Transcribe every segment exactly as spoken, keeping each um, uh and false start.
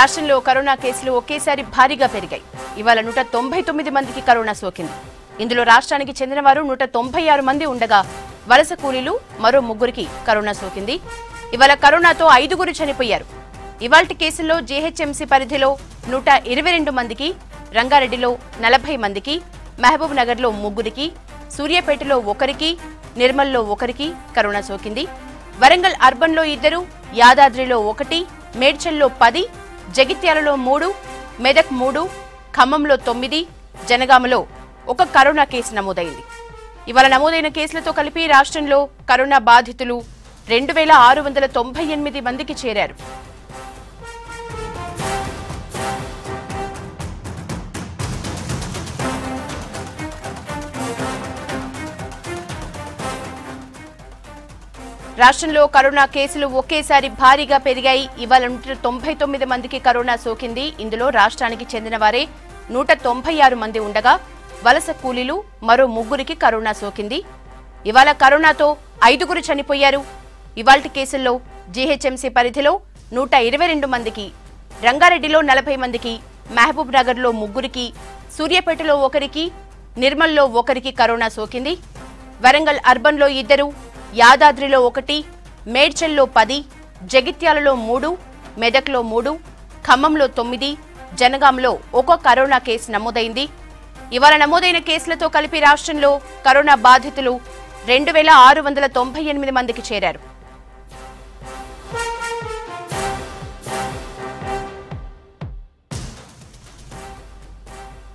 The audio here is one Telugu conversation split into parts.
రాష్ట్రంలో కరోనా కేసులు ఒకేసారి భారీగా పెరిగాయి. ఇవాళ నూట తొంభై తొమ్మిది మందికి కరోనా సోకింది. ఇందులో రాష్ట్రానికి చెందిన వారు నూట తొంభై ఆరు మంది ఉండగా వలస కూలీలు మరో ముగ్గురికి కరోనా సోకింది. ఇవాళ కరోనాతో ఐదుగురు చనిపోయారు. ఇవాల్టి కేసుల్లో జేహెచ్ఎంసీ పరిధిలో నూట ఇరవై రెండు మందికి, రంగారెడ్డిలో నలభై మందికి, మహబూబ్ నగర్లో ముగ్గురికి, సూర్యాపేటలో ఒకరికి, నిర్మల్లో ఒకరికి కరోనా సోకింది. వరంగల్ అర్బన్లో ఇద్దరు, యాదాద్రిలో ఒకటి, మేడ్చల్లో పది, జగిత్యాలలో మూడు, మెదక్ మూడు, ఖమ్మంలో తొమ్మిది, జనగామలో ఒక కరోనా కేసు నమోదైంది. ఇవాళ నమోదైన కేసులతో కలిపి రాష్ట్రంలో కరోనా బాధితులు రెండు వేల ఆరు వందల తొంభై ఎనిమిది మందికి చేరారు. రాష్ట్రంలో కరోనా కేసులు ఒకేసారి భారీగా పెరిగాయి. ఇవాళ నూట తొంభై తొమ్మిది మందికి కరోనా సోకింది. ఇందులో రాష్ట్రానికి చెందిన వారే నూట తొంభై ఆరు మంది ఉండగా వలస కూలీలు మరో ముగ్గురికి కరోనా సోకింది. ఇవాళ కరోనాతో ఐదుగురు చనిపోయారు. ఇవాల్టి కేసుల్లో జీహెచ్ఎంసీ పరిధిలో నూట ఇరవై రెండు మందికి, రంగారెడ్డిలో నలభై మందికి, మహబూబ్ నగర్లో ముగ్గురికి, సూర్యాపేటలో ఒకరికి, నిర్మల్లో ఒకరికి కరోనా సోకింది. వరంగల్ అర్బన్లో ఇద్దరు, యాదాద్రిలో ఒకటి, మేడ్చల్లో పది, జగిత్యాలలో మూడు, మెదక్లో మూడు, ఖమ్మంలో తొమ్మిది, జనగాంలో ఒక కరోనా కేసు నమోదైంది. ఇవాళ నమోదైన కేసులతో కలిపి రాష్ట్రంలో కరోనా బాధితులు రెండు వేల ఆరు వందల తొంభై ఎనిమిది మందికి చేరారు.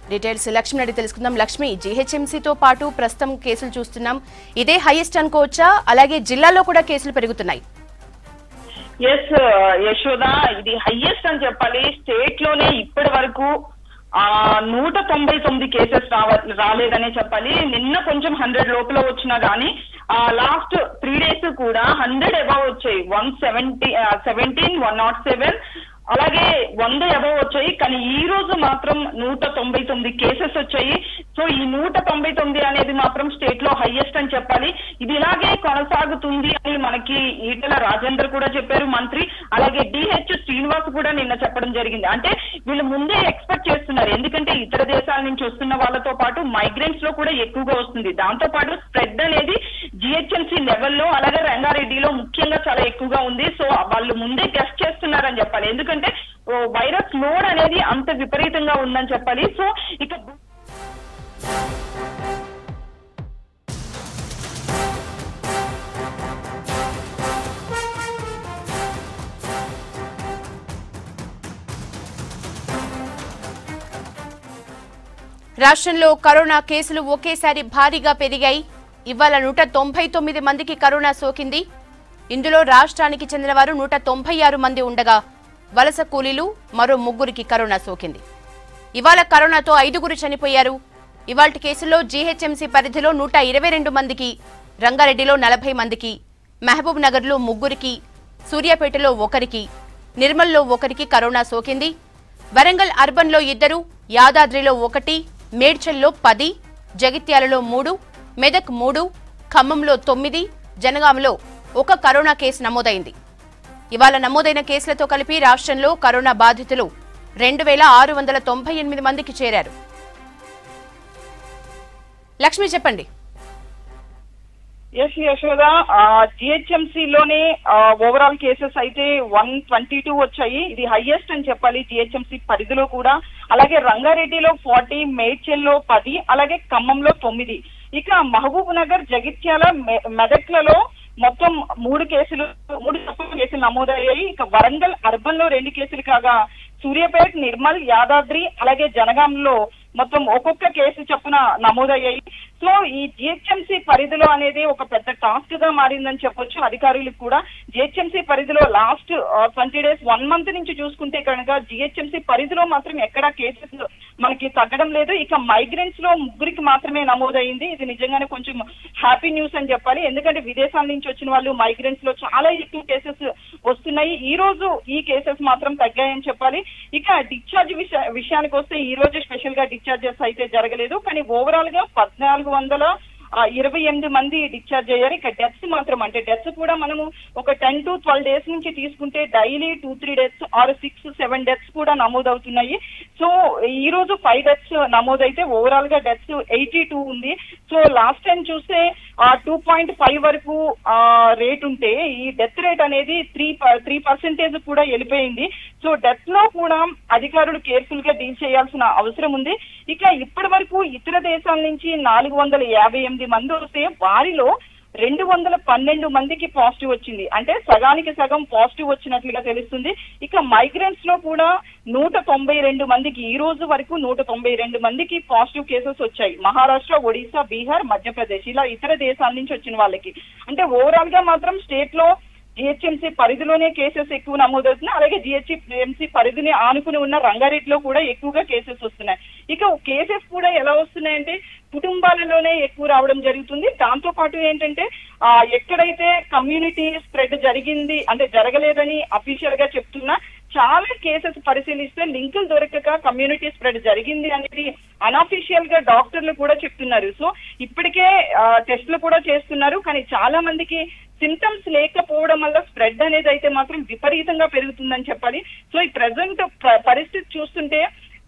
డీటెయిల్స్ లక్ష్మి అడిగి తెలుసుకుందాం. లక్ష్మి, జీహెచ్ఎంసీతో పాటు ప్రస్తుతం కేసులు చూస్తున్నాం, ఇదే హైయెస్ట్ అనుకోవచ్చా? అలాగే జిల్లాలో కూడా కేసులు పెరుగుతున్నాయి. ఎస్ యశోద, ఇది హైయెస్ట్ అని చెప్పాలి. స్టేట్ లోనే ఇప్పటి వరకు ఆ నూట తొంభై తొమ్మిది కేసెస్ రావ రాలేదనే చెప్పాలి. నిన్న కొంచెం హండ్రెడ్ లోపల వచ్చినా గానీ ఆ లాస్ట్ త్రీ డేస్ కూడా హండ్రెడ్ అబౌవ్ వచ్చాయి. One seventy seventeen, one nought seven, అలాగే వంద అబౌవ్ వచ్చాయి. కానీ ఈ రోజు మాత్రం నూట తొంభై తొమ్మిది కేసెస్ వచ్చాయి. సో ఈ నూట తొంభై తొమ్మిది అనేది మాత్రం స్టేట్ లో హైయెస్ట్ అని చెప్పాలి. ఇది ఇలాగే కొనసాగుతుంది అని మనకి ఈటెల రాజేందర్ కూడా చెప్పారు, మంత్రి. అలాగే డిహెచ్ శ్రీనివాస్ కూడా నిన్న చెప్పడం జరిగింది. అంటే వీళ్ళు ముందే ఎక్స్పెక్ట్ చేస్తున్నారు, ఎందుకంటే ఇతర దేశాల నుంచి వస్తున్న వాళ్ళతో పాటు మైగ్రెంట్స్ లో కూడా ఎక్కువగా వస్తుంది. దాంతో పాటు స్ప్రెడ్ అనేది జిహెచ్ఎంసీ లెవెల్లో అలాగే రంగారెడ్డిలో ముఖ్యంగా చాలా ఎక్కువగా ఉంది. సో వాళ్ళు ముందే టెస్ట్ చేస్తున్నారని చెప్పాలి, ఎందుకంటే వైరస్ లోడ్ అనేది అంత విపరీతంగా ఉందని చెప్పాలి. సో ఇక రాష్ట్రంలో కరోనా కేసులు ఒకేసారి భారీగా పెరిగాయి. ఇవాళ నూట తొంభై తొమ్మిది మందికి కరోనా సోకింది. ఇందులో రాష్ట్రానికి చెందిన వారు నూట తొంభై ఆరు మంది ఉండగా వలస కూలీలు మరో ముగ్గురికి కరోనా సోకింది. ఇవాళ కరోనాతో ఐదుగురు చనిపోయారు. ఇవాల్టి కేసుల్లో జీహెచ్ఎంసీ పరిధిలో నూట ఇరవై రెండు మందికి, రంగారెడ్డిలో నలభై మందికి, మహబూబ్ నగర్లో ముగ్గురికి, సూర్యాపేటలో ఒకరికి, నిర్మల్లో ఒకరికి కరోనా సోకింది. వరంగల్ అర్బన్లో ఇద్దరు, యాదాద్రిలో ఒకటి, మేడ్చల్లో పది, జగిత్యాలలో మూడు, మెదక్ మూడు, ఖమ్మంలో తొమ్మిది, జనగాంలో ఒక కరోనా కేసు నమోదైంది. ఇవాళ నమోదైన కేసులతో కలిపి రాష్ట్రంలో కరోనా బాధితులు రెండు వేల ఆరు వందల తొంభై ఎనిమిది మందికి చేరారు. లక్ష్మి చెప్పండి. ఎస్ యశోద, జిహెచ్ఎంసీలోనే ఓవరాల్ కేసెస్ అయితే వన్ ట్వంటీ టూ వచ్చాయి. ఇది హైయెస్ట్ అని చెప్పాలి జిహెచ్ఎంసీ పరిధిలో కూడా. అలాగే రంగారెడ్డిలో ఫార్టీ, మేడ్చల్లో పది, అలాగే ఖమ్మంలో తొమ్మిది. ఇక మహబూబ్ నగర్, జగిత్యాల, మెదక్లలో మొత్తం మూడు కేసులు మూడు కేసులు నమోదయ్యాయి. ఇక వరంగల్ అర్బన్ లో రెండు కేసులు కాగా సూర్యాపేట, నిర్మల్, యాదాద్రి అలాగే జనగాంలో మొత్తం ఒక్కొక్క కేసు చొప్పున నమోదయ్యాయి. సో ఈ జిహెచ్ఎంసీ పరిధిలో అనేది ఒక పెద్ద టాస్క్ గా మారిందని చెప్పొచ్చు అధికారులకు కూడా. జిహెచ్ఎంసీ పరిధిలో last twenty days one month నుంచి చూసుకుంటే కనుక జిహెచ్ఎంసీ పరిధిలో మాత్రం ఎక్కడా కేసెస్ మనకి తగ్గడం లేదు. ఇక మైగ్రెంట్స్ లో ముగ్గురికి మాత్రమే నమోదయ్యింది. ఇది నిజంగానే కొంచెం హ్యాపీ న్యూస్ అని చెప్పాలి, ఎందుకంటే విదేశాల నుంచి వచ్చిన వాళ్ళు మైగ్రెంట్స్ లో చాలా ఎక్కువ కేసెస్ వస్తున్నాయి. ఈ రోజు ఈ కేసెస్ మాత్రం తగ్గాయని చెప్పాలి. ఇక డిశ్చార్జ్ విష విషయానికి వస్తే ఈ రోజు స్పెషల్ గా డిశ్చార్జెస్ అయితే జరగలేదు. కానీ ఓవరాల్ గా పద్నాలుగు వందల ఇరవై ఎనిమిది మంది డిశ్చార్జ్ అయ్యారు. ఇక డెత్స్ మాత్రం అంటే డెత్స్ కూడా మనము ఒక టెన్ టు ట్వెల్వ్ డేస్ నుంచి తీసుకుంటే daily two three deaths or six seven deaths కూడా నమోదవుతున్నాయి. సో ఈ రోజు ఫైవ్ డెత్స్ నమోదైతే ఓవరాల్ గా డెత్స్ ఎయిటీ టూ ఉంది. సో లాస్ట్ టైం చూస్తే టూ పాయింట్ ఫైవ్ వరకు రేట్ ఉంటే ఈ డెత్ రేట్ అనేది త్రీ త్రీ పర్సెంటేజ్ కూడా వెళ్ళిపోయింది. సో డెత్ లో కూడా అధికారులు కేర్ఫుల్ గా డీల్ చేయాల్సిన అవసరం ఉంది. ఇక ఇప్పటి వరకు ఇతర దేశాల నుంచి నాలుగు వందల యాభై ఎనిమిది మంది వస్తే వారిలో రెండు వందల పన్నెండు మందికి పాజిటివ్ వచ్చింది. అంటే సగానికి సగం పాజిటివ్ వచ్చినట్లుగా తెలుస్తుంది. ఇక మైగ్రెంట్స్ లో కూడా నూట తొంభై రెండు మందికి ఈ రోజు వరకు నూట తొంభై రెండు మందికి పాజిటివ్ కేసెస్ వచ్చాయి. మహారాష్ట్ర, ఒడిశా, బీహార్, మధ్యప్రదేశ్ ఇలా ఇతర దేశాల నుంచి వచ్చిన వాళ్ళకి. అంటే ఓవరాల్ గా మాత్రం స్టేట్ లో జిహెచ్ఎంసీ పరిధిలోనే కేసెస్ ఎక్కువ నమోదవుతున్నాయి. అలాగే జిహెచ్ఎంసీ పరిధిని ఆనుకుని ఉన్న రంగారెడ్డిలో కూడా ఎక్కువగా కేసెస్ వస్తున్నాయి. ఇక కేసెస్ కూడా ఎలా వస్తున్నాయంటే కుటుంబాలలోనే ఎక్కువ రావడం జరుగుతుంది. దాంతో పాటు ఏంటంటే ఆ ఎక్కడైతే కమ్యూనిటీ స్ప్రెడ్ జరిగింది అంటే జరగలేదని అఫీషియల్ గా చెప్తున్నా చాలా కేసెస్ పరిశీలిస్తే లింకులు దొరకక కమ్యూనిటీ స్ప్రెడ్ జరిగింది అనేది అనఫీషియల్ గా డాక్టర్లు కూడా చెప్తున్నారు. సో ఇప్పటికే టెస్టులు కూడా చేస్తున్నారు. కానీ చాలా మందికి సింటమ్స్ లేకపోవడం వల్ల స్ప్రెడ్ అనేది అయితే మాత్రం విపరీతంగా పెరుగుతుందని చెప్పాలి. సో ఈ ప్రజెంట్ పరిస్థితి చూస్తుంటే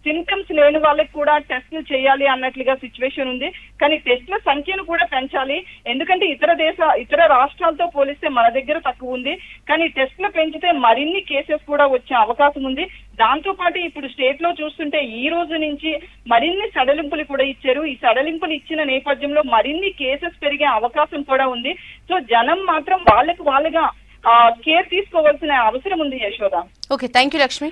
సింటమ్స్ లేని వాళ్ళకి కూడా టెస్టులు చేయాలి అన్నట్లుగా సిచ్యువేషన్ ఉంది. కానీ టెస్టుల సంఖ్యను కూడా పెంచాలి. ఎందుకంటే ఇతర దేశ ఇతర రాష్ట్రాలతో పోలిస్తే మన దగ్గర తక్కువ ఉంది. కానీ టెస్టులు పెంచితే మరిన్ని కేసెస్ కూడా వచ్చే అవకాశం ఉంది. దాంతో పాటు ఇప్పుడు స్టేట్ లో చూస్తుంటే ఈ రోజు నుంచి మరిన్ని సడలింపులు కూడా ఇచ్చారు. ఈ సడలింపులు ఇచ్చిన నేపథ్యంలో మరిన్ని కేసెస్ పెరిగే అవకాశం కూడా ఉంది. సో జనం మాత్రం వాళ్ళకి వాళ్ళుగా కేర్ తీసుకోవాల్సిన అవసరం ఉంది Yashoda. Okay, thank you Lakshmi.